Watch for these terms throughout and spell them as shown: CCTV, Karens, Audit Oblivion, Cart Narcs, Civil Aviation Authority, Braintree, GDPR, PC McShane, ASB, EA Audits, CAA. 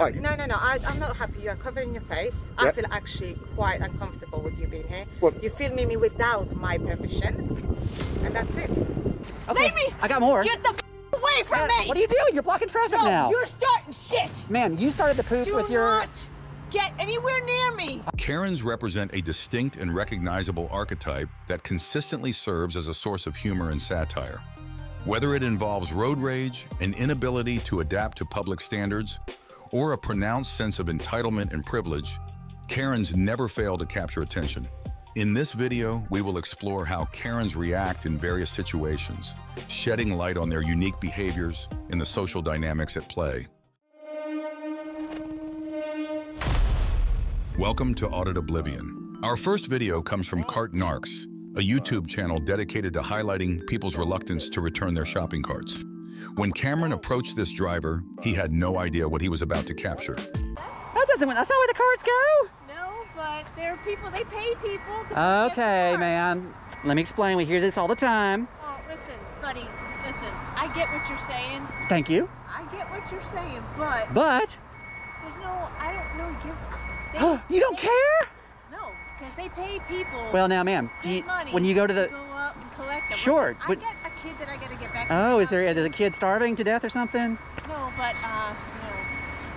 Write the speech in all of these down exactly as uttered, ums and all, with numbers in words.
Are you? No, no, no, I, I'm not happy. You are covering your face. I yep. feel actually quite uncomfortable with you being here. What? You filmed me without my permission, and that's it. Okay. Leave me! I got more. Get the f away from uh, me! What are you doing? You're blocking traffic no, now. You're starting shit! Ma'am, you started the poop Do with your... Not get anywhere near me. Karens represent a distinct and recognizable archetype that consistently serves as a source of humor and satire. Whether it involves road rage, an inability to adapt to public standards, or a pronounced sense of entitlement and privilege, Karens never fail to capture attention. In this video, we will explore how Karens react in various situations, shedding light on their unique behaviors and the social dynamics at play. Welcome to Audit Oblivion. Our first video comes from Cart Narcs, a YouTube channel dedicated to highlighting people's reluctance to return their shopping carts. When Cameron approached this driver, he had no idea what he was about to capture. That doesn't, that's not where the carts go. No, but there are people, they pay people to Okay, ma'am, let me explain. We hear this all the time. Oh, listen, buddy, listen, I get what you're saying. Thank you. I get what you're saying, but. But. There's no, I don't really give. They, you don't they, care? No, because they pay people. Well, now, ma'am, when you go to the... Go up and collect them. Sure. I've got a kid that I got to get back. Oh, is there, is there a kid starving to death or something? No, but, uh, no.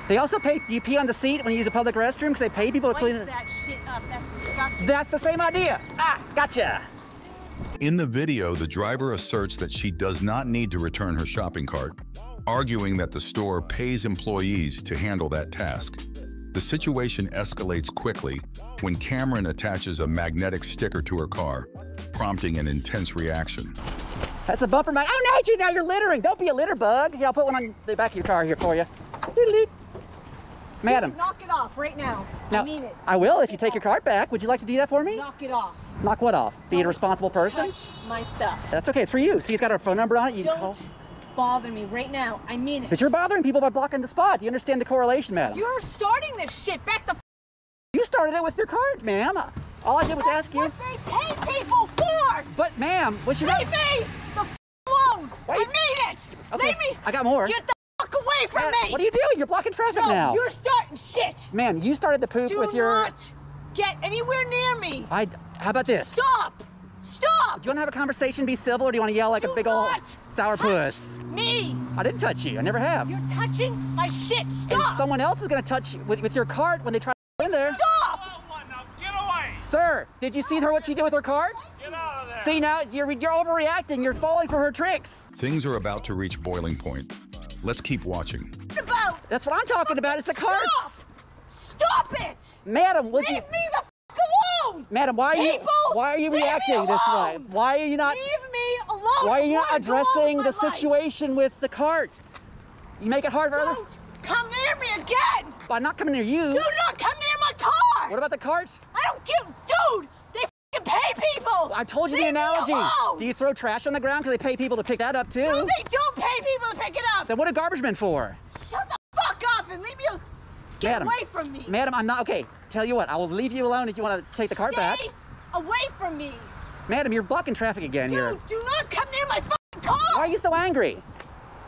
They also pay... Do you pee on the seat when you use a public restroom? Because they pay people to clean it. That shit up. That's disgusting. That's the same idea. Ah, gotcha. In the video, the driver asserts that she does not need to return her shopping cart, arguing that the store pays employees to handle that task. The situation escalates quickly when Cameron attaches a magnetic sticker to her car, prompting an intense reaction. That's a bumper mag. Oh, no, you now you're littering. Don't be a litter bug. Here, I'll put one on the back of your car here for you. Doodle-doodle. Madam. Knock it off right now. now. I mean it. I will if you take your cart back. Would you like to do that for me? Knock it off. Knock what off? Be Don't a responsible person? Touch my stuff. That's okay. It's for you. See, it's got our phone number on it. You Don't. Call. Bother me right now. I mean it. But you're bothering people by blocking the spot. Do you understand the correlation, madam? You're starting this shit. Back the f You started it with your card, ma'am. All I did was That's ask what you. What they pay people for! But ma'am, what's your Leave name? me the f alone! Wait. I mean it! Okay. Leave me! I got more. Get the fuck away from uh, me! What are you doing? You're blocking traffic no, now. You're starting shit! Ma'am, you started the poop Do with your not get anywhere near me! I how about this? Stop! Stop! Do you want to have a conversation, be civil, or do you want to yell like do a big old sour puss? Me! I didn't touch you. I never have. You're touching my shit. Stop! And someone else is going to touch you with, with your cart when they try to in there. Stop! Oh, now get away! Sir, did you see her what she did with her cart? Get out of there! See now, you're, you're overreacting. You're falling for her tricks. Things are about to reach boiling point. Let's keep watching. About? That's what I'm talking about. It's the carts. Stop, Stop it! Madam, would Leave you? me the Madam, why are People, you why are you reacting this way? Why are you not Leave me alone. Why are you not addressing the situation life. with the cart? You make it hard for others. Don't come near me again. By not coming near you. Do not come near my car. What about the cart? I don't give, dude. They fucking pay people. I told you Leave the analogy. Do you throw trash on the ground because they pay people to pick that up too? No, they don't pay people to pick it up. Then what are garbage men for? Shut the fuck up and leave me alone. Get Madam, away from me. Madam, I'm not, okay, tell you what, I will leave you alone if you want to take the Stay cart back. Stay away from me. Madam, you're blocking traffic again Dude, here. Dude, do not come near my fucking car. Why are you so angry?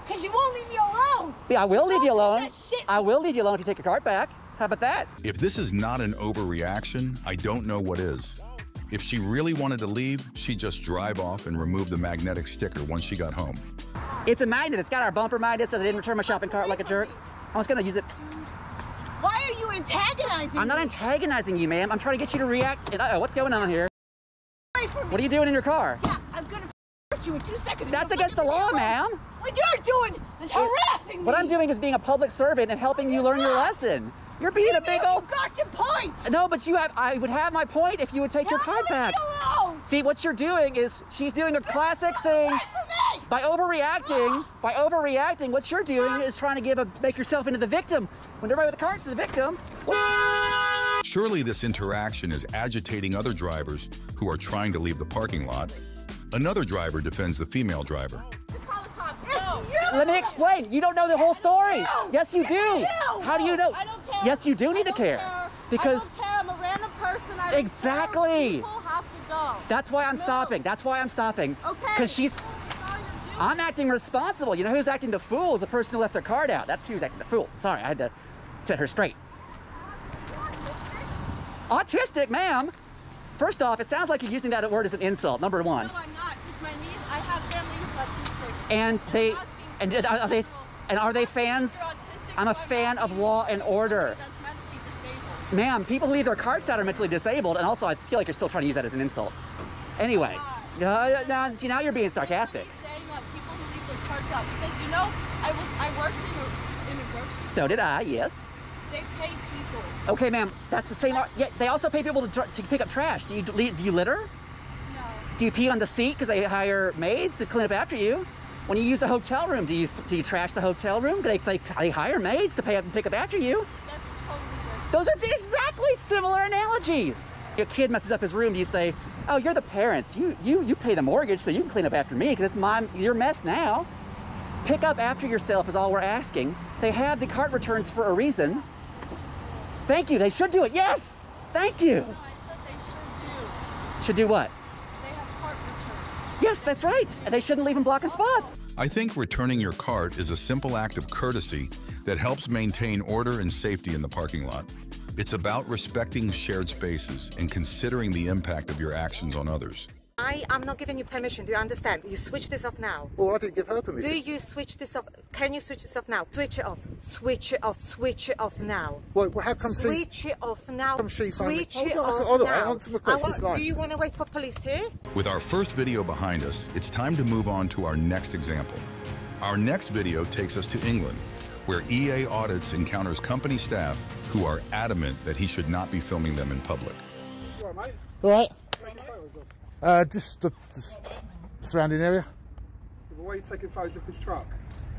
Because you won't leave me alone. Yeah, I will leave you alone. I will leave you alone if you take your cart back. How about that? If this is not an overreaction, I don't know what is. If she really wanted to leave, she'd just drive off and remove the magnetic sticker once she got home. It's a magnet. It's got our bumper magnet so they didn't return my shopping cart like a jerk. I was going to use it. Dude. Why are you antagonizing I'm me? not antagonizing you, ma'am. I'm trying to get you to react. And uh-oh, what's going on here? What are you doing in your car? Yeah, I'm going to hurt you in two seconds. That's against the law, ma'am. What you're doing is harassing me. What I'm doing is being a public servant and helping you learn your lesson. You're being a big old... You got your point. No, but you have... I would have my point if you would take your card back. See, what you're doing is she's doing a classic thing. By overreacting, by overreacting, what you're doing is trying to give a, make yourself into the victim. When everybody with the cart's to the victim. What? Surely this interaction is agitating other drivers who are trying to leave the parking lot. Another driver defends the female driver. Let me explain. You don't know the whole story. Yes, you do. How do you know? I don't care. Yes, you do need to care. Because I don't care. I'm a random person. I exactly. People have to go. That's why I'm Move. stopping. That's why I'm stopping. Okay. Because she's. I'm acting responsible. You know who's acting the fool is the person who left their card out. That's who's acting the fool. Sorry, I had to set her straight. Autistic, ma'am? First off, it sounds like you're using that word as an insult, number one. No, I'm not. Just my niece. I have family who's autistic. And, and they, and, and are they, and are they fans? I'm a fan of law and order. That's mentally disabled. Ma'am, people who leave their carts out are mentally disabled, and also I feel like you're still trying to use that as an insult. Anyway, uh, now, see, now you're being sarcastic. Saying that people who leave their carts out, because you know, I was, I worked in a, in a grocery store. So did I, yes. They pay people. Okay, ma'am, that's the same. Yeah, they also pay people to, to pick up trash. Do you do you litter? No. Do you pee on the seat because they hire maids to clean up after you? When you use a hotel room, do you do you trash the hotel room? They they, they hire maids to pay up and pick up after you. That's totally different. Those are exactly similar analogies. Your kid messes up his room. Do you say, "Oh, you're the parents. You you you pay the mortgage, so you can clean up after me because it's my your mess now." Pick up after yourself is all we're asking. They have the cart returns for a reason. Thank you, they should do it, yes! Thank you! No, no, I said they should do. Should do what? They have cart returns. Yes, that's right, and they shouldn't leave them blocking spots. I think returning your cart is a simple act of courtesy that helps maintain order and safety in the parking lot. It's about respecting shared spaces and considering the impact of your actions on others. I am not giving you permission, do you understand? You switch this off now. Well, I didn't give her permission. Do you switch this off? Can you switch this off now? Switch it off. Switch it off. Switch it off now. Well, how come she... Switch it off now. Switch it off now. Answer my question. Do you want to wait for police here? With our first video behind us, it's time to move on to our next example. Our next video takes us to England, where E A Audits encounters company staff who are adamant that he should not be filming them in public. You all right, mate? All right. Uh, just the, the surrounding area. Why are you taking photos of this truck?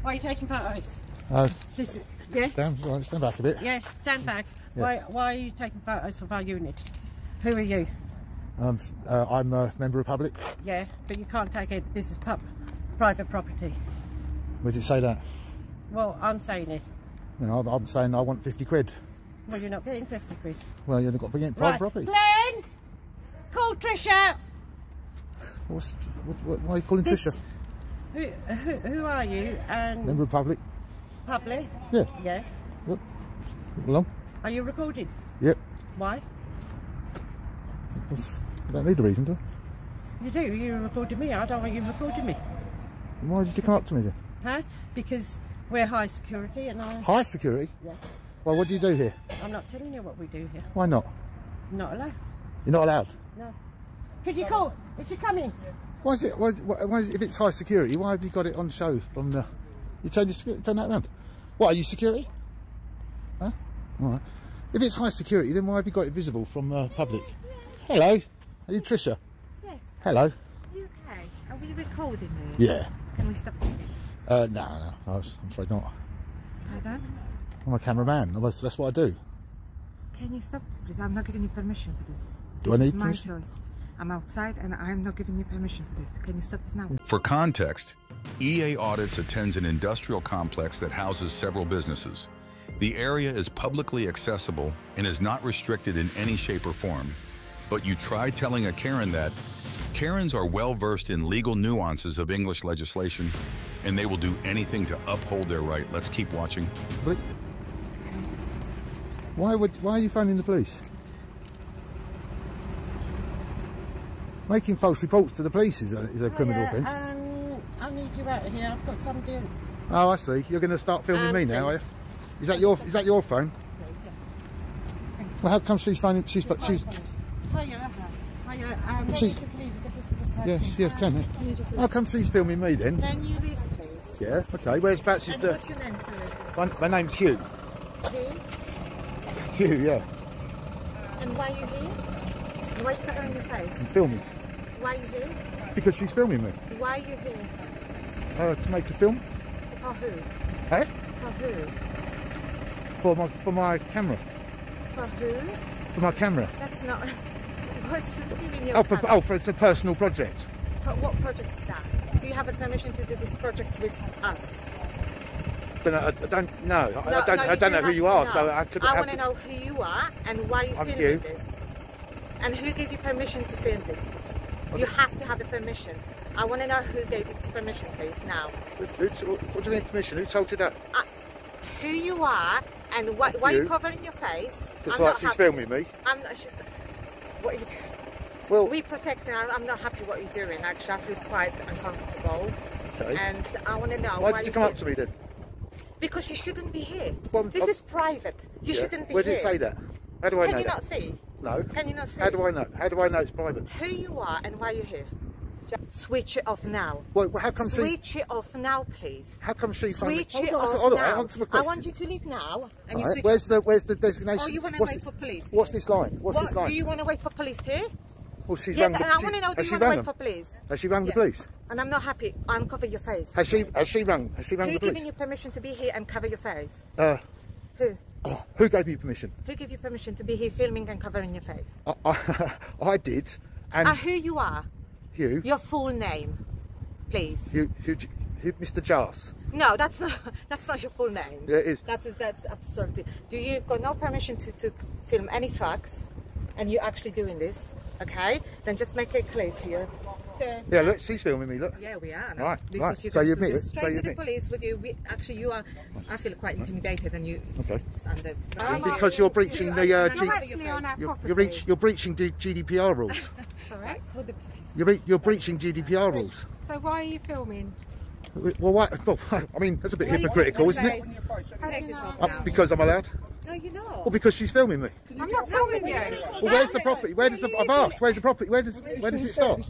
Why are you taking photos? Uh, this, yeah. Stand, right, stand back a bit. Yeah, stand back. Yeah. Why, why are you taking photos of our unit? Who are you? Um, uh, I'm a member of public. Yeah, but you can't take it. This is pub, private property. Where does it say that? Well, I'm saying it. You know, I'm saying I want fifty quid. Well, you're not getting fifty quid. Well, you've got to bring in private right. property. Glenn! Call Trisha! What's, what, why are you calling this, Trisha? Who, who, who are you? And member of public. Public? Yeah. Yeah. Yep. Along. Are you recording? Yep. Why? That's, I don't need a reason, do I? You do. You're recording me. I don't want you recording me. Why did you come up to me then? Huh? Because we're high security and I... High security? Yeah. Well, what do you do here? I'm not telling you what we do here. Why not? Not allowed. You're not allowed? No. Could you call? It's you coming. Why is it? Why, is, why is, if it's high security, why have you got it on show from the? You turn your, turn that around. What are you security? Huh? All right. If it's high security, then why have you got it visible from uh, public? Hello. Are you Trisha? Yes. Hello. Are you okay? Are we recording this? Yeah. Can we stop this? Uh, no, no. I was, I'm afraid not. Pardon? I'm a cameraman. That's, that's what I do. Can you stop this, please? I'm not giving you permission for this. Do this I need my permission? Choice. I'm outside and I'm not giving you permission for this. Can you stop this now? For context, E A Audits attends an industrial complex that houses several businesses. The area is publicly accessible and is not restricted in any shape or form. But you try telling a Karen that Karens are well-versed in legal nuances of English legislation and they will do anything to uphold their right. Let's keep watching. Why would, why are you phoning the police? Making false reports to the police is a, is a oh, criminal yeah, offence. Um, I need you out of here. I've got somebody in. Oh, I see. You're going to start filming um, me now, please. Are you? Is that your Is that your phone? Yes. Well, how come she's phoning? She's she's. she's Hiya, hiya. Um, can she's, you just leave because this is the person. Yes, yeah, um, can you? Can you just leave? How come she's filming me then? Then you leave, please. Yeah. Okay. Where's Bats? Is the? What's your name, sorry? My, my name's Hugh. Hugh. Hugh, yeah. And why are you here? Why are you covering your face? I'm filming. Why are you here? Because she's filming me. Why are you here? Uh, to make a film. For who? Eh? For who? For my, for my camera. For who? For my camera. That's not... What's doing your oh, for, oh, for it's a personal project. But what project is that? Do you have a permission to do this project with us? But I, I don't know. No, I don't, no, I don't know who you are, know. so I could I want to know who you are and why you're filming you. this. And who gave you permission to film this? You have to have the permission. I want to know who gave you this permission, please, now. Who, who, what do you mean permission? Who told you that? Uh, who you are And why, why you. are you covering your face? Because like, she's filming me. I'm not, she's, what are you doing? Well, we protect her. I'm not happy what you're doing, actually. I feel quite uncomfortable. Okay. And I want to know... Why, why did you come up to me then? Because you shouldn't be here. Well, this I'm, is private. You yeah. shouldn't be Where here. Where did it say that? How do I Can know Can you that? not see? No. Can you not see? How do I know? How do I know it's private? Who you are and why you're here. Switch it off now. Wait, well, how come Switch she... it off now, please. How come she... Switch it off now. I want you to leave now. And right. you switch where's, the, where's the designation? Oh, you want to wait the, for police? What's this line? What's what, this line? Do you want to wait for police here? Well, she's yes, and the, I she, want to know, do you want to wait them? for police? Has she rang yes. the police? And I'm not happy. Uncover your face. Has she Has she rang? Has she rang Who the police? Who giving you permission to be here and cover your face? Uh, Who? Oh, who gave me permission? Who gave you permission to be here filming and covering your face? I, I, I did. And uh, who you are? You. Your full name, please. You, who, who, Mister Jars. No, that's not. That's not your full name. Yeah, it is. That is. That's absolutely. Do you got no permission to to film any trucks? And you're actually doing this, okay? Then just make it clear to you. So, yeah, look, she's filming me. Look. Yeah, we are. No? Right, because right. You so you admit it. Straight so you to admit. the police with you. We, actually, you are. I feel quite intimidated, and you. Okay. Under, um, because you're breaching you, the. Uh, G you're, you're, breach, you're breaching the G D P R rules. Correct. Right. The you're, you're breaching G D P R rules. So why are you filming? Well, why? Well, I mean, that's a bit why hypocritical, isn't it? Uh, because I'm allowed. No, you're not. Well, because she's filming me. I'm not filming you. Well, where's the property? Where does the? I've asked. Where's the property? Where does? Where does it start?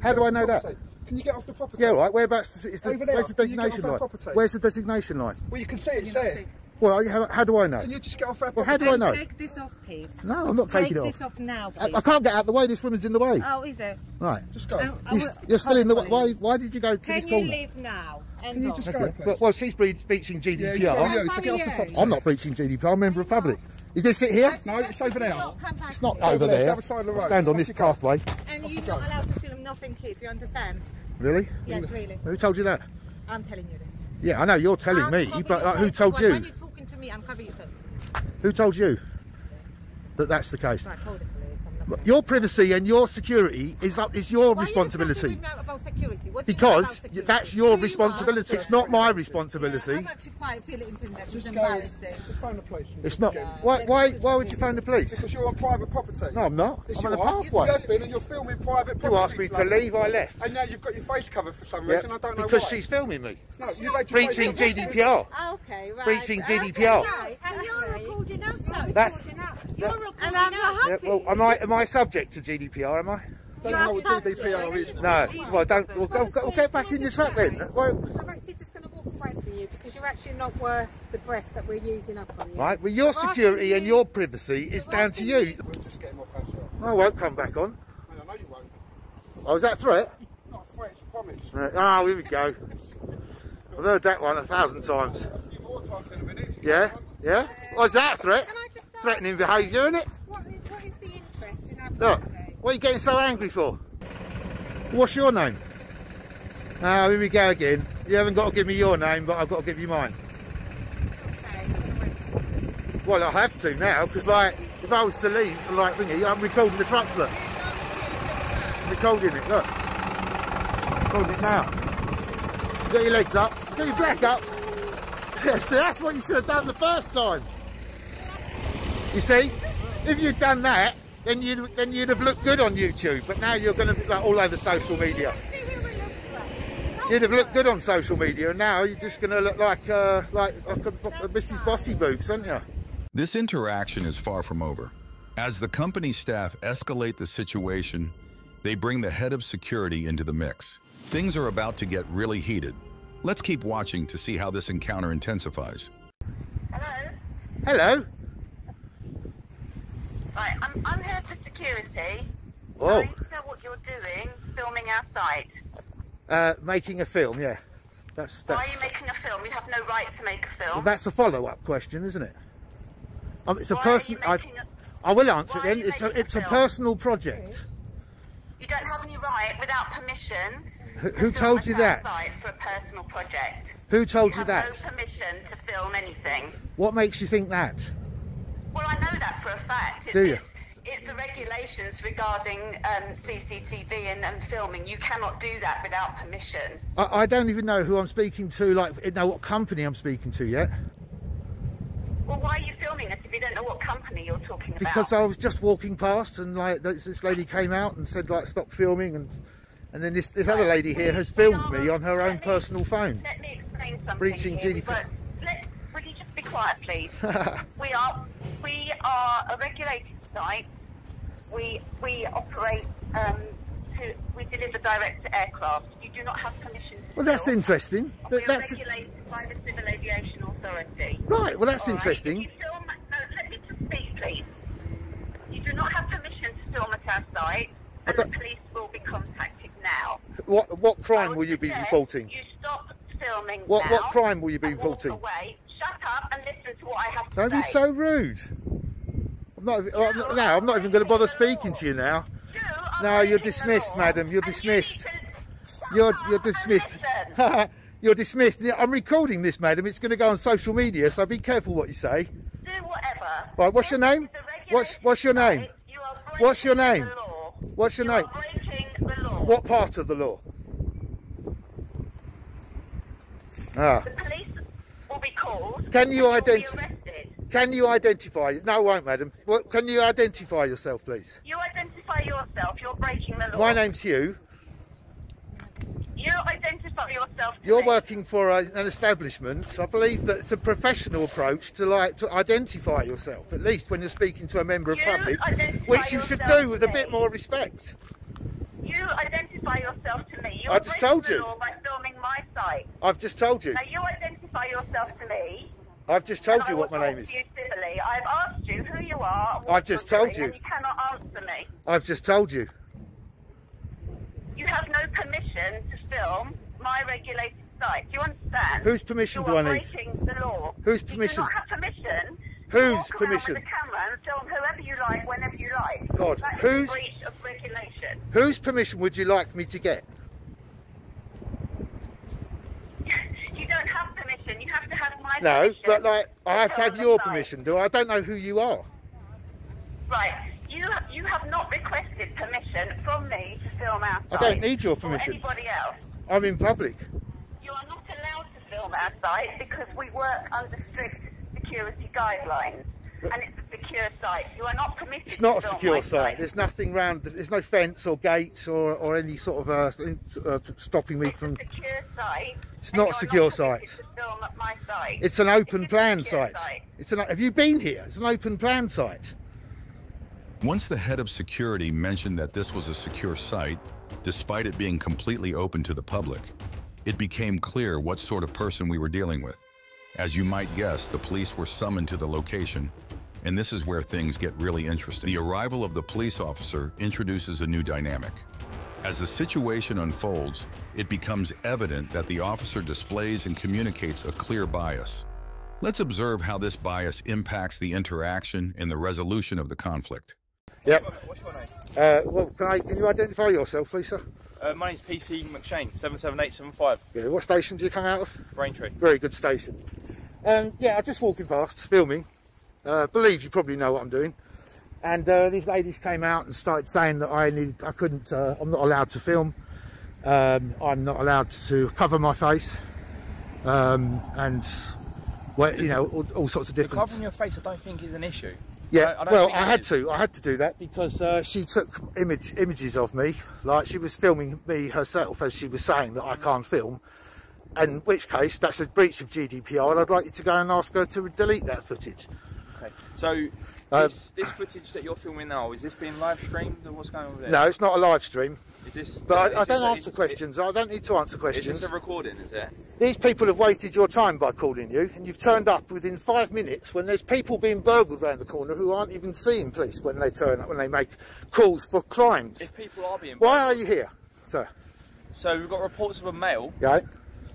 How do I know that? Can you get off the property? Yeah, right. Whereabouts is the? Where's the designation line? Where's the designation line? Well, you can see it. There. Well, how, how do I know? Can you just get off that? Well, how do I know? Take this off, please. No, I'm not taking it off. Take this off now, please. I, I can't get out of the way. This woman's in the way. Oh, is it? Right. Just go. Um, you're you're still in the way. Why, why did you go to this corner? Can you leave now? End Can you just okay. go, please? Well, well, she's breaching G D P R. Yeah, yeah, so get off the property. I'm not breaching G D P R. I'm a member of public. Is this it here? No, it's over there. It's not over there. It's the other side of the road. I stand on this pathway. And you're not allowed to film nothing, kid. You understand? Really? Yes, really. Who told you that? I'm telling you this. Yeah, I know you're telling me, but like, who told you? When you're talking to me, I'm covering your face. Who told you that that's the case? Right, hold it, please. I'm not your privacy and your security is up, is your Why responsibility. Are you talking about security? What do you because know about security? That's your you responsibility. It's not my responsibility. Yeah, I'm actually quite feeling intimidated. It's embarrassing. Just phone the police. It's not. Yeah. Why? Why? Why would you phone the police? Because you're on private property. No, I'm not. Yes, I'm on the pathway. You have been, and you're filming private property. You asked me to leave. I left. And now you've got your face covered for some reason. Yep. I don't know why. Because she's filming me. No, you've had breaching G D P R. Okay, right. Breaching G D P R. And you're recording us. That's. You're recording us. Well, am I? Am I subject to G D P R? Am I? Don't know what G D P R is. No, well, don't. We'll, go, we'll get back in the truck then. Because I'm actually just going to walk away from you because you're actually not worth the breath that we're using up on you. Right, well, your security and your privacy is down to you. We'll just get him off ourselves. I won't come back on. I know you won't. Oh, is that a threat? Not a threat, it's a promise. Right. Oh, here we go. I've heard that one a thousand times. A few more times in a minute. Yeah, yeah. Oh, is that a threat? Threatening behaviour, isn't it? What, what is the interest in our privacy? What are you getting so angry for? What's your name? Ah, uh, here we go again. You haven't got to give me your name, but I've got to give you mine. Okay. Well, I have to now, because like, if I was to leave for like thingy, I'm recording the trucks, look. I'm recording it, look. I'm recording it now. Get your legs up. Get your back up. Yeah, see, that's what you should have done the first time. You see, if you'd done that, then you'd, then you'd have looked good on YouTube, but now you're going to be like all over social media. You'd have looked good on social media, and now you're just going to look like, uh, like, like a, a Missus Bossy Boots, aren't you? This interaction is far from over. As the company staff escalate the situation, they bring the head of security into the mix. Things are about to get really heated. Let's keep watching to see how this encounter intensifies. Hello? Hello? Right, I'm, I'm here for security. Oh. I need to know what you're doing, filming our site. Uh, making a film, yeah. That's, that's... Why are you making a film? You have no right to make a film. Well, that's a follow-up question, isn't it? Um, it's a Why person. A... I will answer Why it then. It's, a, it's a, a personal project. You don't have any right, without permission. Who, who to film told you that? For a personal project. Who told you, you that? No permission to film anything. What makes you think that? Well, I know that for a fact. It's, Do you? It's, it's the regulations regarding um, C C T V and, and filming. You cannot do that without permission. I, I don't even know who I'm speaking to, like, know what company I'm speaking to yet. Well, why are you filming us if you don't know what company you're talking about? Because I was just walking past and like this lady came out and said like stop filming, and and then this, this right. other lady here has filmed me on her own me, personal phone. Let me explain something. Breaching G D P R. Let's, would you just be quiet, please? we are we are a regulated site. We we operate. Um, to, we deliver direct to aircraft. You do not have permission. To well, that's interesting. We are that's regulated by the Civil Aviation Authority. Right. Well, that's All interesting. Right. You film, no, let me just speak, please. You do not have permission to film at our site, and the police will be contacted now. What what crime will you be reporting? You stop filming what, now. What crime will you be reporting? Walk away. Shut up and listen to what I have to Don't say. Don't be so rude. I'm not, no, I'm not, no, I'm not even going to bother speaking to you now. No, you're dismissed, madam. You're dismissed. You're you're dismissed. You're dismissed. I'm recording this, madam. It's going to go on social media, so be careful what you say. Do whatever. Right. What's your name? What's what's your name? What's your name? What's your name? Breaking the law. What part of the law? Ah. The police will be called. Can you identify? Can you identify? No, I won't, madam. Well, can you identify yourself, please? You identify yourself. You're breaking the law. My name's Hugh. You identify yourself. You're me. working for a, an establishment. So I believe that it's a professional approach to like to identify yourself, at least when you're speaking to a member of the public, which you should do with a bit more respect. You identify yourself to me. You're I just told you. Law by filming my site. I've just told you. Now you identify yourself to me. I've just told and you what my name is. You civilly. I've asked you who you are. I've just told you. You cannot answer me. I've just told you. You have no permission to film my regulated site. Do you understand? Whose permission do I need? You are breaking the law. Whose permission? You do not have permission. Whose permission? Walk around with a camera and film whoever you like, whenever you like. God, whose breach of regulation? Whose permission would you like me to get? You don't have permission. You have to have my no, permission. No, but like I have to have your permission. Do I? I don't know who you are. Right. You have, you have not requested permission from me to film our site. I don't need your permission. Or anybody else. I'm in public. You are not allowed to film our site because we work under strict security guidelines, but, and it's a secure site. You are not permitted. It's not to film a secure site. site. There's nothing round. There's no fence or gates or or any sort of uh, uh, stopping me it's from. It's a secure site. It's not a secure not site. My site. It's an open it's plan site. site. It's an, have you been here? It's an open plan site. Once the head of security mentioned that this was a secure site, despite it being completely open to the public, it became clear what sort of person we were dealing with. As you might guess, the police were summoned to the location, and this is where things get really interesting. The arrival of the police officer introduces a new dynamic. As the situation unfolds, it becomes evident that the officer displays and communicates a clear bias. Let's observe how this bias impacts the interaction and the resolution of the conflict. Yep. What's your name? Uh, well, can, I, can you identify yourself, please, sir? Uh, my name's P C McShane, seven seven eight seven five. Yeah, what station do you come out of? Braintree. Very good station. Um, yeah, I'm just walking past, filming. Uh, believe you probably know what I'm doing. And uh, these ladies came out and started saying that I needed, I couldn't, uh, I'm not allowed to film. Um, I'm not allowed to cover my face, um, and well, you know, all, all sorts of different. The covering your face, I don't think is an issue. Yeah. I don't, I don't well, I had is. to, I had to do that because uh, she took image images of me, like she was filming me herself as she was saying that I can't film. In which case, that's a breach of G D P R, and I'd like you to go and ask her to delete that footage. Okay. So. Um, this, this footage that you're filming now, is this being live streamed or what's going on with it? No, it's not a live stream. Is this, but is I, I don't this, answer is, questions. It, I don't need to answer questions. Is this a recording, is it? These people have wasted your time by calling you, and you've turned up within five minutes when there's people being burgled around the corner who aren't even seeing police when they turn up, when they make calls for crimes. If people are being burgled. Why are you here, sir? So we've got reports of a male yeah.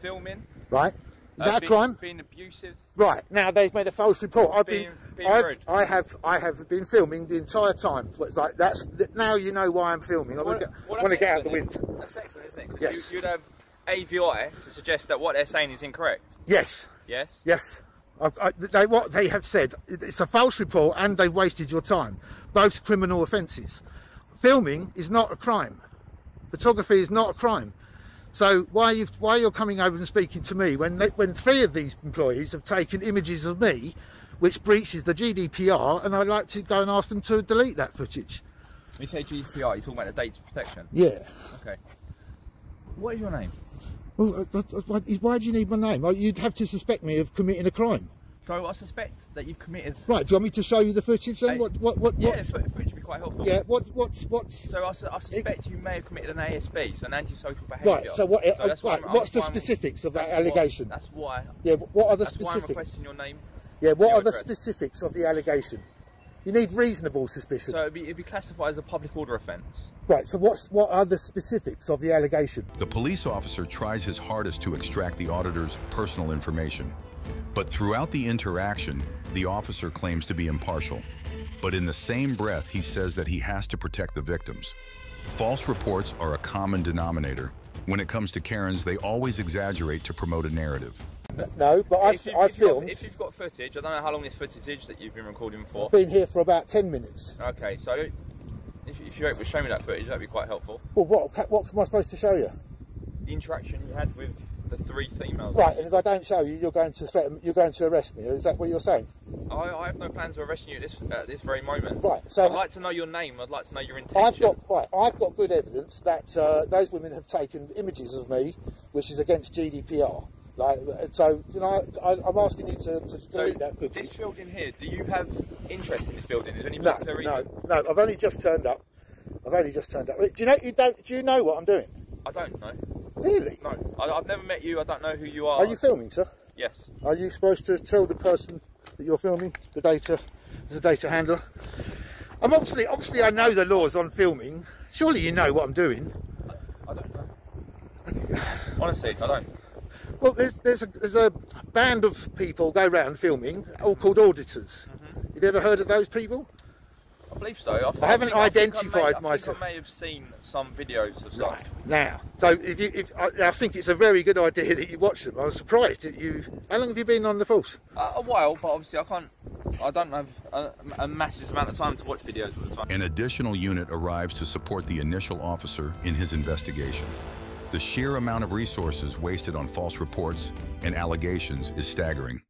filming. Right. Is that uh, being, a crime? Being abusive. Right, now they've made a false report. I've being, been, being I've, I have, I have been filming the entire time. It's like that's now you know why I'm filming. I well, want well, to get out the wind. That's excellent, isn't it? Yes. You, you'd have A V I to suggest that what they're saying is incorrect. Yes. Yes. Yes. I, I, they, what they have said, it's a false report, and they've wasted your time. Both criminal offences. Filming is not a crime. Photography is not a crime. So why, you've, why you're coming over and speaking to me when, when three of these employees have taken images of me which breaches the G D P R, and I'd like to go and ask them to delete that footage. When you say G D P R, you're talking about the data protection? Yeah. Okay. What is your name? Well, why do you need my name? You'd have to suspect me of committing a crime. So I suspect that you've committed... Right, do you want me to show you the footage then? Hey, what, what, what, yeah, the footage would be quite helpful. Yeah, what, what's... what's so I, su I suspect it, you may have committed an A S B, so an antisocial behaviour. Right, so, what, so uh, right, what what's the specifics of that allegation? What, that's why... Yeah, what are the specifics? That's why I'm requesting your name. Yeah, what are address. the specifics of the allegation? You need reasonable suspicion. So it'd be, it'd be classified as a public order offence. Right, so what's, what are the specifics of the allegation? The police officer tries his hardest to extract the auditor's personal information, but throughout the interaction, the officer claims to be impartial. But in the same breath, he says that he has to protect the victims. False reports are a common denominator. When it comes to Karens, they always exaggerate to promote a narrative. No, but I've, you, I've if filmed... Got, if you've got footage, I don't know how long this footage is that you've been recording for. I've been here for about ten minutes. Okay, so if, if you're able to show me that footage, that'd be quite helpful. Well, what, what am I supposed to show you? The interaction you had with the three females. Right, and if I don't show you, you're going to threaten, you're going to arrest me. Is that what you're saying? I, I have no plans of arresting you at this, at this very moment. Right, so... I'd like to know your name, I'd like to know your intention. I've got, right, I've got good evidence that uh, those women have taken images of me, which is against G D P R. Like, so, you know, I, I'm asking you to, to delete so that footage. This building here, do you have interest in this building? Is there any particular no, reason? No, no, I've only just turned up. I've only just turned up. Do you know, you don't, do you know what I'm doing? I don't know. Really? No, I, I've never met you. I don't know who you are. Are you filming, sir? Yes. Are you supposed to tell the person that you're filming, the data, the data handler? I'm obviously, obviously I know the laws on filming. Surely you know what I'm doing. I, I don't know. Honestly, I don't. Well, there's, there's, a, there's a band of people go around filming, all called auditors. Mm-hmm. Have you ever heard of those people? I believe so. I, I haven't I identified I may, myself. I, I may have seen some videos of some. Right. Now, so if you, if, I, I think it's a very good idea that you watch them. I was surprised that you... How long have you been on the force? Uh, a while, but obviously I can't... I don't have a, a massive amount of time to watch videos all the time. An additional unit arrives to support the initial officer in his investigation. The sheer amount of resources wasted on false reports and allegations is staggering.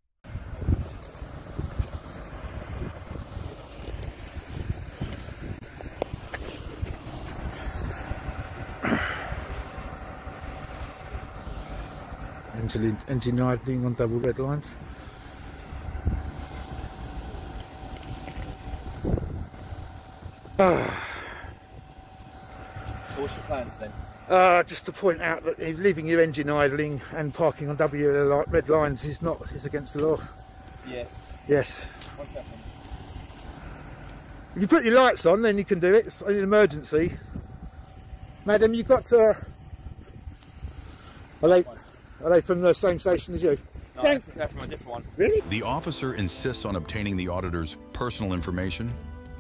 Engine idling on double red lines. Ah. So what's your plans then? Uh, just to point out that leaving your engine idling and parking on double red lines is not is against the law. Yeah. Yes. What's that then? If you put your lights on, then you can do it. It's an emergency. Madam, you've got to... Uh... Hello? Are they from the same station as you? No, they're from, they're from a different one. Really? The officer insists on obtaining the auditor's personal information.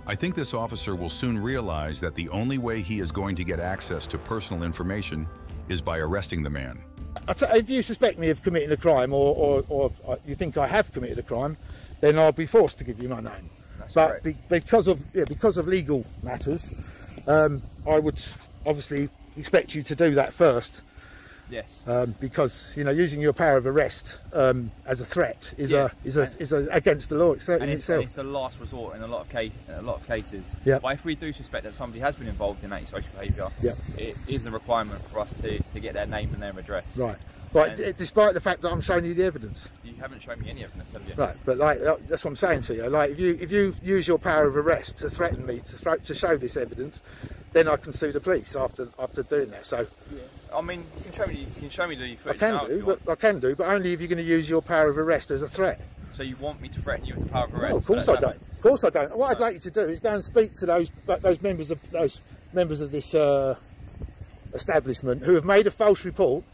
I think this officer will soon realize that the only way he is going to get access to personal information is by arresting the man. If you suspect me of committing a crime or, or, or you think I have committed a crime, then I'll be forced to give you my name. That's but be, because of yeah, because of legal matters, um, I would obviously expect you to do that first. Yes. Um, because you know, using your power of arrest um, as a threat is yeah. a is a, is a against the law itself. And it's, it's the last resort in a lot of case, a lot of cases. Yeah. But if we do suspect that somebody has been involved in antisocial behaviour, yeah. it is a requirement for us to to get their name and their address. Right. Right. And despite the fact that I'm showing you the evidence. You haven't shown me any evidence, have you? Right. But like that's what I'm saying to you. Like if you if you use your power of arrest to threaten me to thro to show this evidence, then I can sue the police after after doing that. So. Yeah. I mean, you can show me. You can show me the footage. I can do, but I can do, but only if you're going to use your power of arrest as a threat. So you want me to threaten you with the power of arrest? No, of course I don't. Of course I don't. What I'd like you to do is go and speak to those those members of those members of this uh, establishment who have made a false report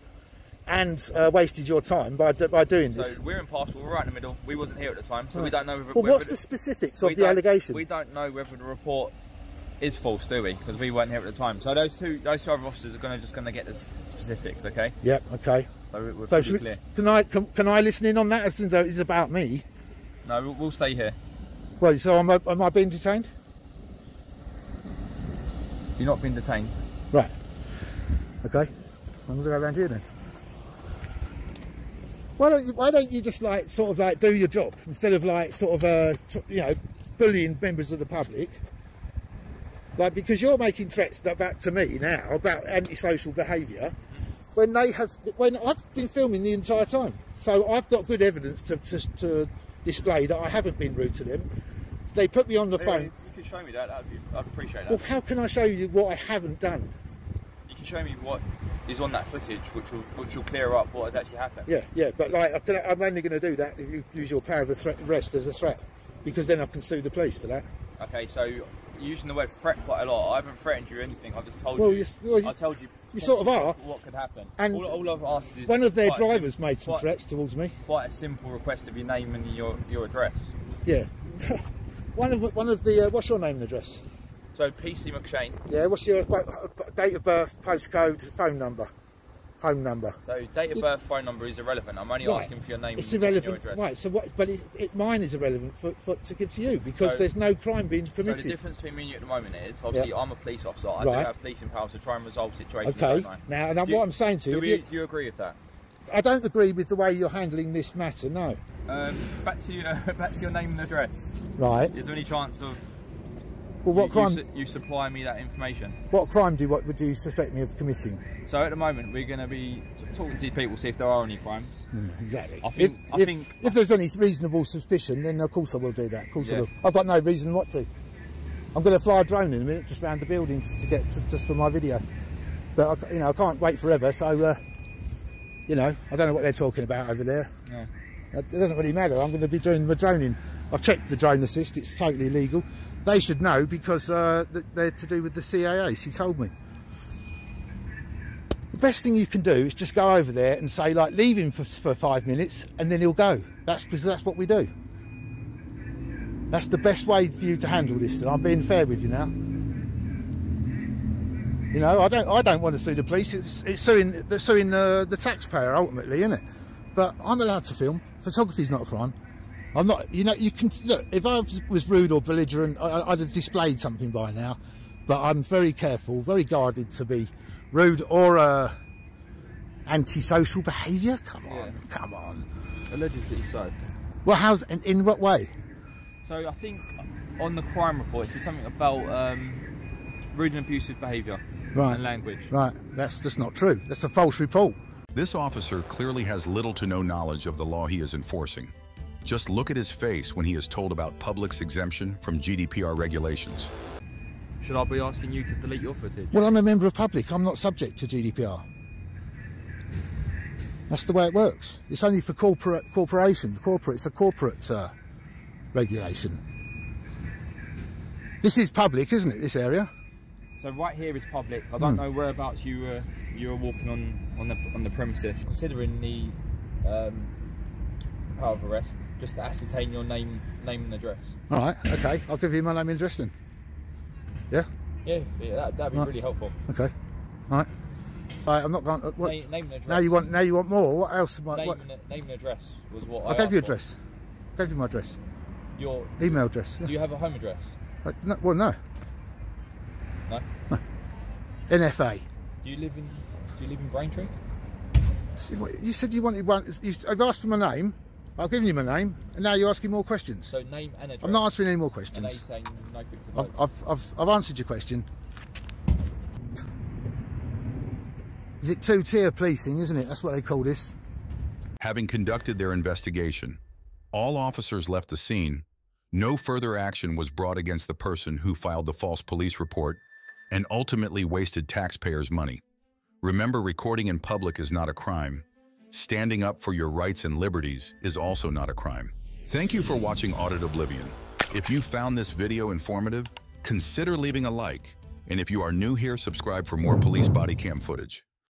and uh, wasted your time by by doing this. So we're impartial. We're right in the middle. We wasn't here at the time, so we don't know. Whether, well, what's the specifics of the allegation? We don't know whether the report is false, do we? Because we weren't here at the time. So those two, those two other officers are going to just going to get the specifics, okay? Yep, okay. So we're so should clear. We, can I can, can I listen in on that as though it's about me? No, we'll, we'll stay here. Well, so am I, am I being detained? You're not being detained. Right. Okay. I'm going to go around here then. why don't you, why don't you just like sort of like do your job instead of like sort of uh, you know, bullying members of the public, like, because you're making threats that back to me now about antisocial behaviour when they have, when I've been filming the entire time, so I've got good evidence to, to, to display that I haven't been rude to them. They put me on the yeah, phone. If you could show me that, I'd, be, I'd appreciate that. Well, how can I show you what I haven't done? You can show me what is on that footage, which will which will clear up what has actually happened. Yeah, yeah, but like I can, I'm only going to do that if you use your power of arrest as a threat, because then I can sue the police for that. Okay, so you're using the word threat quite a lot. I haven't threatened you or anything. I've just told well, you. Well, you I told you. You sort of are. What could happen? And all, all I've asked is. One of their drivers simple, made some quite, threats towards me. Quite a simple request of your name and your your address. Yeah. One of one of the uh, what's your name and address? So P C McShane. Yeah. What's your date of birth, postcode, phone number, home number? So date of birth, it, phone number is irrelevant. I'm only right. asking for your name. It's and irrelevant. Your address. Right. So what? But it, it mine is irrelevant for, for to give to you because so, there's no crime being committed. So the difference between me and you at the moment is obviously yep. I'm a police officer. I right. do have policing powers to try and resolve situations. Okay. Now, and I'm, you, what I'm saying to do you, we, you, do you agree with that? I don't agree with the way you're handling this matter. No. Um, back to your uh, back to your name and address. Right. Is there any chance of? Well, what you, crime? You, su you supply me that information. What crime do you, what do you suspect me of committing? So at the moment we're going to be talking to people, see if there are any crimes. Mm, exactly. I think. If, I if, think if there's any reasonable suspicion, then of course I will do that. Of course yeah. I will. I've got no reason not to. I'm going to fly a drone in a minute, just round the building, just to get to, just for my video. But I, you know, I can't wait forever. So uh, you know, I don't know what they're talking about over there. Yeah. It doesn't really matter. I'm going to be doing my droning. I've checked the drone assist. It's totally legal. They should know because uh, they're to do with the C A A. She told me. The best thing you can do is just go over there and say, like, leave him for, for five minutes, and then he'll go. That's because that's what we do. That's the best way for you to handle this. And I'm being fair with you now. You know, I don't. I don't want to sue the police. It's, it's suing, they're suing the, the taxpayer ultimately, isn't it? But I'm allowed to film. Photography's not a crime. I'm not, you know, you can, look, if I was rude or belligerent, I, I'd have displayed something by now. But I'm very careful, very guarded to be rude or uh, antisocial behaviour. Come on, yeah. come on. Allegedly so. Well, how's, in, in what way? So I think on the crime report, it's something about um, rude and abusive behaviour right. and language. Right, that's just not true. That's a false report. This officer clearly has little to no knowledge of the law he is enforcing. Just look at his face when he is told about public's exemption from G D P R regulations. Should I be asking you to delete your footage? Well, I'm a member of public. I'm not subject to G D P R. That's the way it works. It's only for corporate corporations. Corporate, it's a corporate uh, regulation. This is public, isn't it, this area? So right here is public. I don't hmm. know whereabouts you were you were walking on on the on the premises. Considering the um, power of arrest, just to ascertain your name name and address. All right. Okay. I'll give you my name and address then. Yeah. Yeah. yeah that, that'd be right. really helpful. Okay. All right. All right. I'm not going. To, what, name, name and address. Now you want now you want more. What else? Am I, name, what? And, name and address was what. I, I gave you address. For. I gave you my address. Your email address. Do yeah. you have a home address? I, no, well, no. No. no. N F A. Do you live in? Do you live in Braintree? You said you wanted one. You, I've asked for my name. I've given you my name, and now you're asking more questions. So name and address. I'm not answering any more questions. Saying no fix I've, I've, I've, I've answered your question. Is it two-tier policing, isn't it? That's what they call this. Having conducted their investigation, all officers left the scene. No further action was brought against the person who filed the false police report and ultimately wasted taxpayers' money. Remember, recording in public is not a crime. Standing up for your rights and liberties is also not a crime. Thank you for watching Audit Oblivion. If you found this video informative, consider leaving a like. And if you are new here, subscribe for more police body cam footage.